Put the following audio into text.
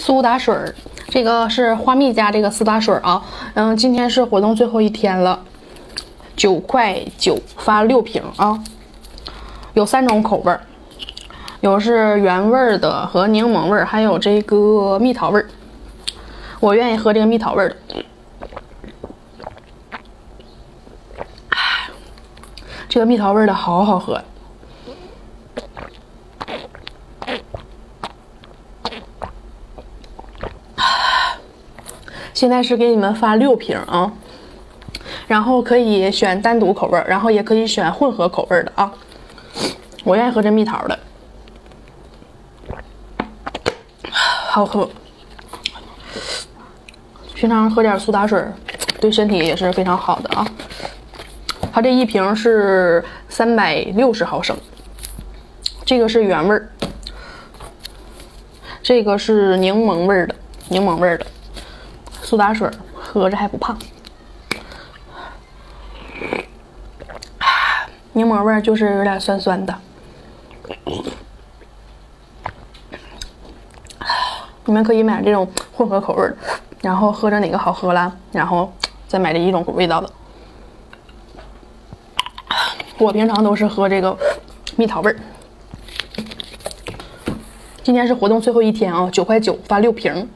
苏打水儿，这个是花蜜家这个苏打水啊，今天是活动最后一天了，9.9块发6瓶啊，有3种口味儿，有是原味儿的和柠檬味儿，还有这个蜜桃味儿，我愿意喝这个蜜桃味儿的。 这个蜜桃味的好好喝，现在是给你们发6瓶啊，然后可以选单独口味，然后也可以选混合口味的啊。我愿意喝这蜜桃的，好喝。平常喝点苏打水，对身体也是非常好的啊。 它这一瓶是360毫升，这个是原味儿，这个是柠檬味儿的苏打水，喝着还不胖。柠檬味儿就是有点酸酸的，你们可以买这种混合口味的，然后喝着哪个好喝啦，然后再买这一种味道的。 我平常都是喝这个蜜桃味儿。今天是活动最后一天啊，9.9块发6瓶。